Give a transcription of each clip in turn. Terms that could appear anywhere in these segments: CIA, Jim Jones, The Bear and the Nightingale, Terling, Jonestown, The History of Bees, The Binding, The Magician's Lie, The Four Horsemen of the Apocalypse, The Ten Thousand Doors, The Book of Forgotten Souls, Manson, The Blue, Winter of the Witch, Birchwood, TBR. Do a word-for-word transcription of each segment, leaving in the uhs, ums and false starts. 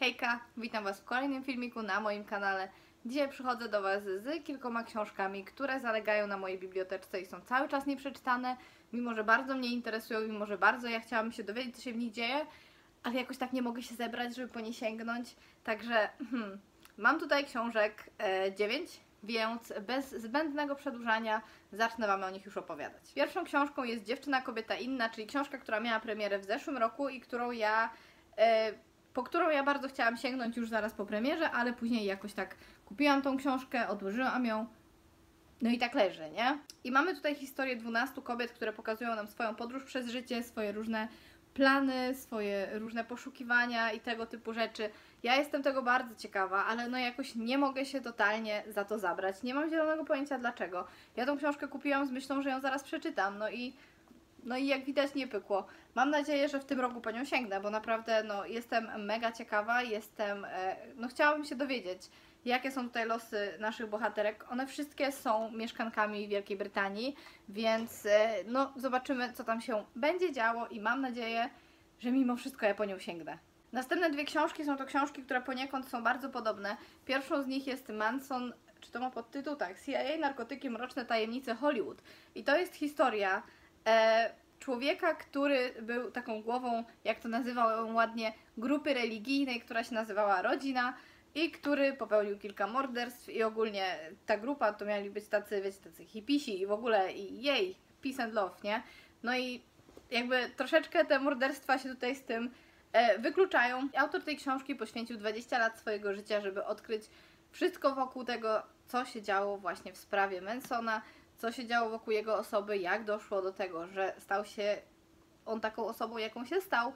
Hejka, witam Was w kolejnym filmiku na moim kanale. Dzisiaj przychodzę do Was z kilkoma książkami, które zalegają na mojej biblioteczce i są cały czas nieprzeczytane, mimo że bardzo mnie interesują, mimo że bardzo ja chciałabym się dowiedzieć, co się w nich dzieje, ale jakoś tak nie mogę się zebrać, żeby po nie sięgnąć. Także hmm, mam tutaj książek e, dziewięć, więc bez zbędnego przedłużania zacznę Wam o nich już opowiadać. Pierwszą książką jest Dziewczyna, kobieta inna, czyli książka, która miała premierę w zeszłym roku i którą ja... E, po którą ja bardzo chciałam sięgnąć już zaraz po premierze, ale później jakoś tak kupiłam tą książkę, odłożyłam ją, no i tak leży, nie? I mamy tutaj historię dwunastu kobiet, które pokazują nam swoją podróż przez życie, swoje różne plany, swoje różne poszukiwania i tego typu rzeczy. Ja jestem tego bardzo ciekawa, ale no jakoś nie mogę się totalnie za to zabrać. Nie mam zielonego pojęcia dlaczego. Ja tą książkę kupiłam z myślą, że ją zaraz przeczytam, no i... No i jak widać nie pykło. Mam nadzieję, że w tym roku po nią sięgnę, bo naprawdę no, jestem mega ciekawa, jestem, no chciałabym się dowiedzieć, jakie są tutaj losy naszych bohaterek. One wszystkie są mieszkankami Wielkiej Brytanii, więc no zobaczymy, co tam się będzie działo i mam nadzieję, że mimo wszystko ja po nią sięgnę. Następne dwie książki są to książki, które poniekąd są bardzo podobne. Pierwszą z nich jest Manson, czy to ma podtytuł? Tak, C I A, narkotyki, mroczne tajemnice Hollywood. I to jest historia... człowieka, który był taką głową, jak to nazywał ładnie, grupy religijnej, która się nazywała Rodzina i który popełnił kilka morderstw i ogólnie ta grupa to mieli być tacy, wiecie, tacy hipisi i w ogóle i jej, peace and love, nie? No i jakby troszeczkę te morderstwa się tutaj z tym e, wykluczają. Autor tej książki poświęcił dwadzieścia lat swojego życia, żeby odkryć wszystko wokół tego, co się działo właśnie w sprawie Mansona, co się działo wokół jego osoby, jak doszło do tego, że stał się on taką osobą, jaką się stał.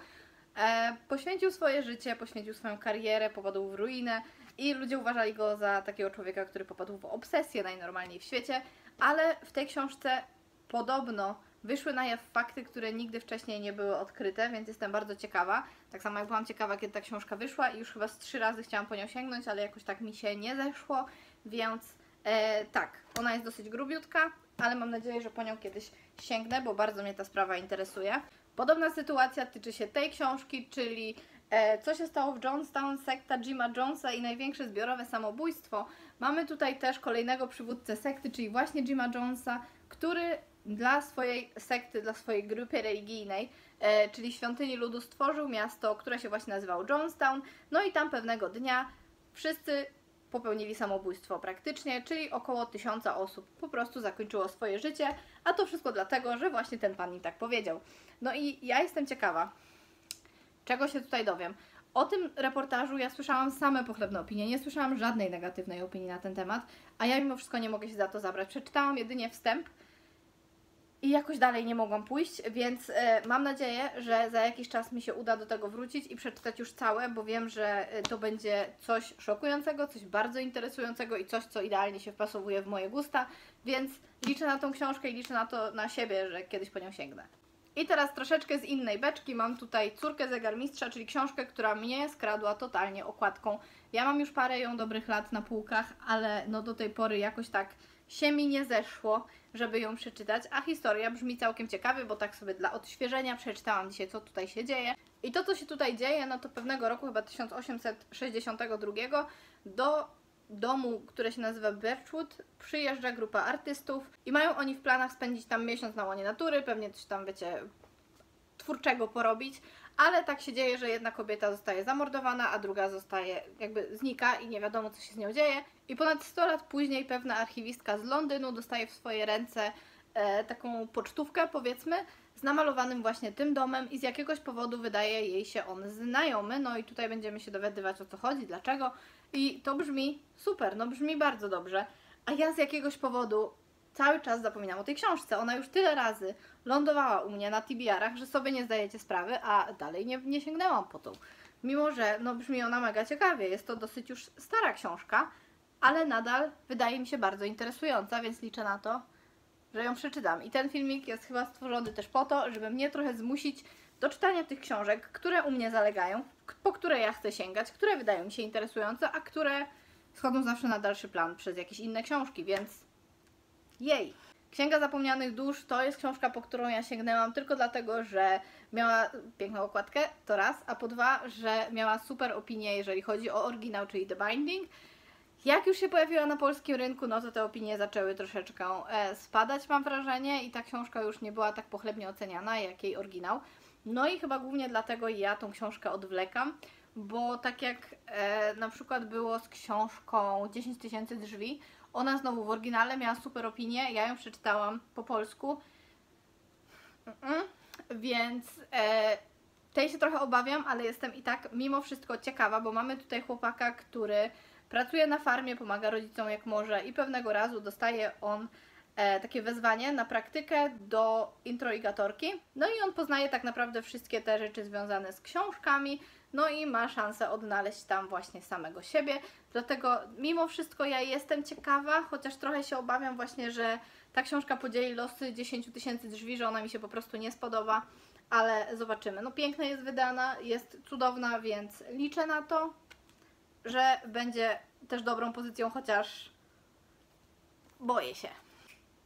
E, poświęcił swoje życie, poświęcił swoją karierę, popadł w ruinę i ludzie uważali go za takiego człowieka, który popadł w obsesję najnormalniej w świecie, ale w tej książce podobno wyszły na jaw fakty, które nigdy wcześniej nie były odkryte, więc jestem bardzo ciekawa. Tak samo jak byłam ciekawa, kiedy ta książka wyszła i już chyba z trzy razy chciałam po nią sięgnąć, ale jakoś tak mi się nie zeszło, więc... E, tak, ona jest dosyć grubiutka, ale mam nadzieję, że po nią kiedyś sięgnę, bo bardzo mnie ta sprawa interesuje. Podobna sytuacja tyczy się tej książki, czyli e, co się stało w Jonestown, sekta Jima Jonesa i największe zbiorowe samobójstwo. Mamy tutaj też kolejnego przywódcę sekty, czyli właśnie Jima Jonesa, który dla swojej sekty, dla swojej grupy religijnej, e, czyli świątyni ludu, stworzył miasto, które się właśnie nazywało Jonestown, no i tam pewnego dnia wszyscy popełnili samobójstwo praktycznie, czyli około tysiąca osób po prostu zakończyło swoje życie, a to wszystko dlatego, że właśnie ten pan im tak powiedział. No i ja jestem ciekawa, czego się tutaj dowiem. O tym reportażu ja słyszałam same pochlebne opinie, nie słyszałam żadnej negatywnej opinii na ten temat, a ja mimo wszystko nie mogę się za to zabrać. Przeczytałam jedynie wstęp i jakoś dalej nie mogłam pójść, więc mam nadzieję, że za jakiś czas mi się uda do tego wrócić i przeczytać już całe, bo wiem, że to będzie coś szokującego, coś bardzo interesującego i coś, co idealnie się wpasowuje w moje gusta, więc liczę na tą książkę i liczę na to na siebie, że kiedyś po nią sięgnę. I teraz troszeczkę z innej beczki, mam tutaj Córkę zegarmistrza, czyli książkę, która mnie skradła totalnie okładką. Ja mam już parę ją dobrych lat na półkach, ale no do tej pory jakoś tak się mi nie zeszło, żeby ją przeczytać, a historia brzmi całkiem ciekawie, bo tak sobie dla odświeżenia przeczytałam dzisiaj, co tutaj się dzieje. I to, co się tutaj dzieje, no to pewnego roku, chyba tysiąc osiemset sześćdziesiątego drugiego, do domu, które się nazywa Birchwood, przyjeżdża grupa artystów i mają oni w planach spędzić tam miesiąc na łonie natury, pewnie coś tam, wiecie, twórczego porobić, ale tak się dzieje, że jedna kobieta zostaje zamordowana, a druga zostaje, jakby znika i nie wiadomo, co się z nią dzieje. I ponad sto lat później pewna archiwistka z Londynu dostaje w swoje ręce e, taką pocztówkę, powiedzmy, z namalowanym właśnie tym domem i z jakiegoś powodu wydaje jej się on znajomy. No i tutaj będziemy się dowiadywać, o co chodzi, dlaczego. I to brzmi super, no brzmi bardzo dobrze, a ja z jakiegoś powodu cały czas zapominam o tej książce. Ona już tyle razy lądowała u mnie na T B R-ach, że sobie nie zdajecie sprawy, a dalej nie, nie sięgnęłam po tą. Mimo że no, brzmi ona mega ciekawie, jest to dosyć już stara książka, ale nadal wydaje mi się bardzo interesująca, więc liczę na to, że ją przeczytam. I ten filmik jest chyba stworzony też po to, żeby mnie trochę zmusić do czytania tych książek, które u mnie zalegają, po które ja chcę sięgać, które wydają mi się interesujące, a które schodzą zawsze na dalszy plan przez jakieś inne książki, więc jej! Księga Zapomnianych Dusz to jest książka, po którą ja sięgnęłam tylko dlatego, że miała piękną okładkę, to raz, a po dwa, że miała super opinię, jeżeli chodzi o oryginał, czyli The Binding. Jak już się pojawiła na polskim rynku, no to te opinie zaczęły troszeczkę spadać, mam wrażenie, i ta książka już nie była tak pochlebnie oceniana jak jej oryginał. No i chyba głównie dlatego ja tą książkę odwlekam, bo tak jak e, na przykład było z książką dziesięć tysięcy drzwi, ona znowu w oryginale miała super opinię, ja ją przeczytałam po polsku, mm-mm, więc e, tej się trochę obawiam, ale jestem i tak mimo wszystko ciekawa, bo mamy tutaj chłopaka, który pracuje na farmie, pomaga rodzicom jak może i pewnego razu dostaje on e, takie wezwanie na praktykę do introigatorki. No i on poznaje tak naprawdę wszystkie te rzeczy związane z książkami, no i ma szansę odnaleźć tam właśnie samego siebie. Dlatego mimo wszystko ja jestem ciekawa, chociaż trochę się obawiam właśnie, że ta książka podzieli losy dziesięć tysięcy drzwi, że ona mi się po prostu nie spodoba, ale zobaczymy. No pięknie jest wydana, jest cudowna, więc liczę na to, że będzie też dobrą pozycją, chociaż boję się.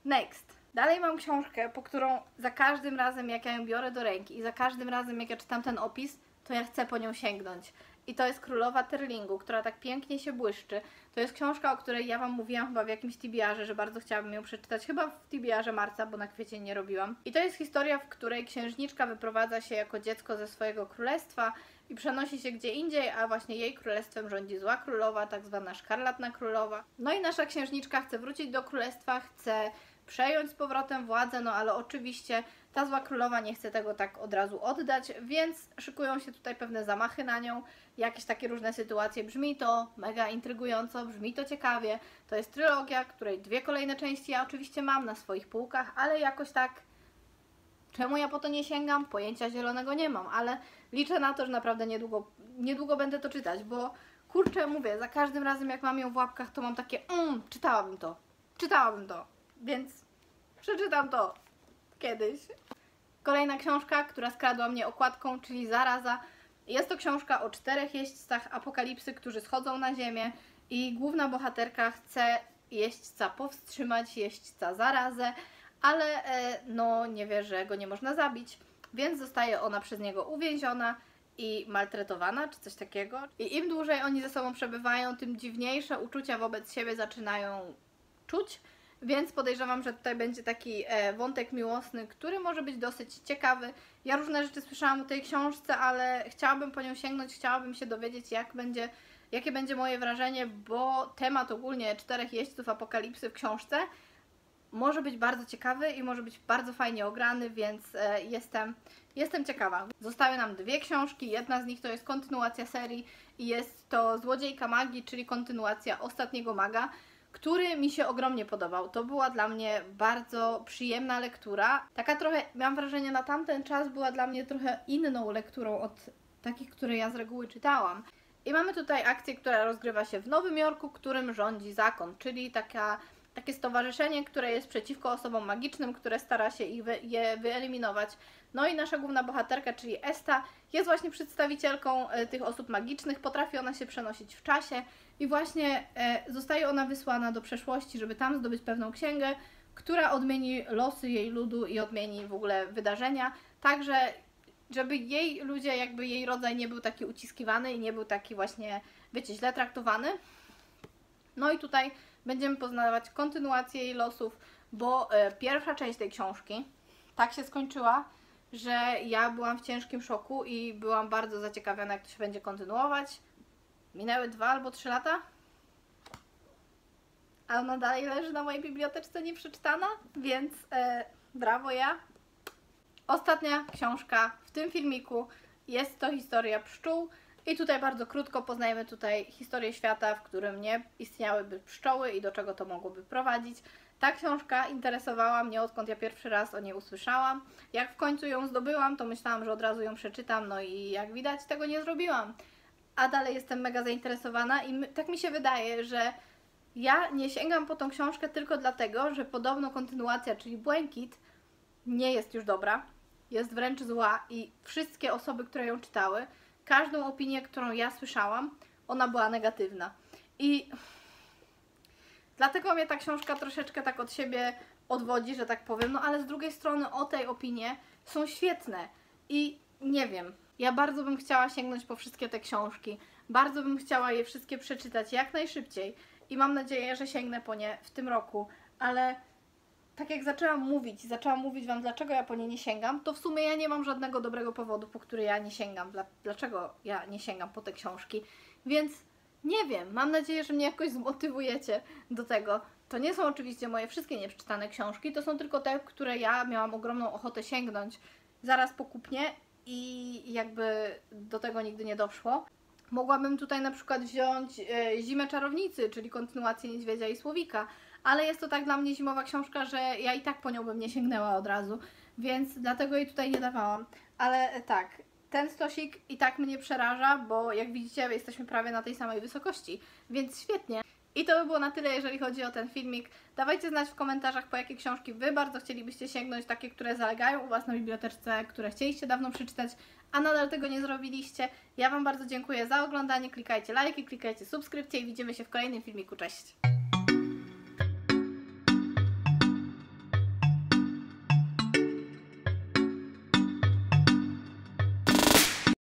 Next. Dalej mam książkę, po którą za każdym razem, jak ja ją biorę do ręki i za każdym razem, jak ja czytam ten opis, to ja chcę po nią sięgnąć. I to jest Królowa Terlingu, która tak pięknie się błyszczy. To jest książka, o której ja Wam mówiłam chyba w jakimś T B R ze, że bardzo chciałabym ją przeczytać. Chyba w T B R ze marca, bo na kwiecień nie robiłam. I to jest historia, w której księżniczka wyprowadza się jako dziecko ze swojego królestwa i przenosi się gdzie indziej, a właśnie jej królestwem rządzi zła królowa, tak zwana Szkarlatna Królowa. No i nasza księżniczka chce wrócić do królestwa, chce przejąć z powrotem władzę, no ale oczywiście ta zła królowa nie chce tego tak od razu oddać, więc szykują się tutaj pewne zamachy na nią, jakieś takie różne sytuacje. Brzmi to mega intrygująco, brzmi to ciekawie. To jest trylogia, której dwie kolejne części ja oczywiście mam na swoich półkach, ale jakoś tak, czemu ja po to nie sięgam? Pojęcia zielonego nie mam, ale liczę na to, że naprawdę niedługo, niedługo będę to czytać, bo kurczę, mówię, za każdym razem jak mam ją w łapkach, to mam takie mmm, czytałabym to, czytałabym to, więc przeczytam to kiedyś. Kolejna książka, która skradła mnie okładką, czyli Zaraza. Jest to książka o czterech jeźdźcach apokalipsy, którzy schodzą na ziemię i główna bohaterka chce jeźdźca powstrzymać, jeźdźca Zarazę, ale no nie wie, że go nie można zabić, więc zostaje ona przez niego uwięziona i maltretowana, czy coś takiego. I im dłużej oni ze sobą przebywają, tym dziwniejsze uczucia wobec siebie zaczynają czuć. Więc podejrzewam, że tutaj będzie taki wątek miłosny, który może być dosyć ciekawy. Ja różne rzeczy słyszałam o tej książce, ale chciałabym po nią sięgnąć, chciałabym się dowiedzieć, jak będzie, jakie będzie moje wrażenie, bo temat ogólnie czterech jeźdźców apokalipsy w książce może być bardzo ciekawy i może być bardzo fajnie ograny, więc jestem, jestem ciekawa. Zostały nam dwie książki, jedna z nich to jest kontynuacja serii i jest to Złodziejka Magii, czyli kontynuacja Ostatniego Maga, który mi się ogromnie podobał. To była dla mnie bardzo przyjemna lektura. Taka trochę, mam wrażenie, na tamten czas była dla mnie trochę inną lekturą od takich, które ja z reguły czytałam. I mamy tutaj akcję, która rozgrywa się w Nowym Jorku, którym rządzi zakon, czyli taka, takie stowarzyszenie, które jest przeciwko osobom magicznym, które stara się ich wy, je wyeliminować. No i nasza główna bohaterka, czyli Esta, jest właśnie przedstawicielką tych osób magicznych, potrafi ona się przenosić w czasie i właśnie zostaje ona wysłana do przeszłości, żeby tam zdobyć pewną księgę, która odmieni losy jej ludu i odmieni w ogóle wydarzenia, także żeby jej ludzie, jakby jej rodzaj nie był taki uciskiwany i nie był taki właśnie, wiecie, źle traktowany. No i tutaj będziemy poznawać kontynuację jej losów, bo pierwsza część tej książki tak się skończyła, że ja byłam w ciężkim szoku i byłam bardzo zaciekawiona, jak to się będzie kontynuować. Minęły dwa albo trzy lata, a ona dalej leży na mojej biblioteczce nieprzeczytana, więc e, brawo ja. Ostatnia książka w tym filmiku jest to Historia pszczół i tutaj bardzo krótko poznajemy tutaj historię świata, w którym nie istniałyby pszczoły i do czego to mogłoby prowadzić. Ta książka interesowała mnie, odkąd ja pierwszy raz o niej usłyszałam. Jak w końcu ją zdobyłam, to myślałam, że od razu ją przeczytam, no i jak widać tego nie zrobiłam. A dalej jestem mega zainteresowana i tak mi się wydaje, że ja nie sięgam po tą książkę tylko dlatego, że podobno kontynuacja, czyli Błękit, nie jest już dobra, jest wręcz zła i wszystkie osoby, które ją czytały, każdą opinię, którą ja słyszałam, ona była negatywna. I dlatego mnie ta książka troszeczkę tak od siebie odwodzi, że tak powiem, no ale z drugiej strony o tej opinie są świetne i nie wiem, ja bardzo bym chciała sięgnąć po wszystkie te książki, bardzo bym chciała je wszystkie przeczytać jak najszybciej i mam nadzieję, że sięgnę po nie w tym roku, ale tak jak zaczęłam mówić, zaczęłam mówić Wam, dlaczego ja po nie nie sięgam, to w sumie ja nie mam żadnego dobrego powodu, po który ja nie sięgam, dlaczego ja nie sięgam po te książki, więc nie wiem, mam nadzieję, że mnie jakoś zmotywujecie do tego. To nie są oczywiście moje wszystkie nieprzeczytane książki, to są tylko te, które ja miałam ogromną ochotę sięgnąć zaraz po kupnie i jakby do tego nigdy nie doszło. Mogłabym tutaj na przykład wziąć Zimę Czarownicy, czyli kontynuację Niedźwiedzia i Słowika, ale jest to tak dla mnie zimowa książka, że ja i tak po nią bym nie sięgnęła od razu, więc dlatego jej tutaj nie dawałam. Ale tak, ten stosik i tak mnie przeraża, bo jak widzicie jesteśmy prawie na tej samej wysokości, więc świetnie. I to by było na tyle, jeżeli chodzi o ten filmik. Dawajcie znać w komentarzach, po jakie książki Wy bardzo chcielibyście sięgnąć, takie, które zalegają u Was na bibliotece, które chcieliście dawno przeczytać, a nadal tego nie zrobiliście. Ja Wam bardzo dziękuję za oglądanie, klikajcie lajki, klikajcie subskrypcje i widzimy się w kolejnym filmiku. Cześć!